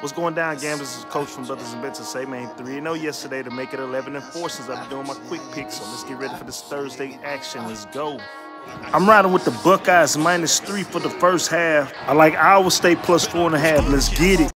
What's going down, gamblers? This is Coach from Brothers and Bets to Say, man. 3-0 yesterday to make it 11-4 since I've been doing my quick picks. So let's get ready for this Thursday action. Let's go. I'm riding with the Buckeyes -3 for the first half. I like Iowa State +4.5. Let's get it.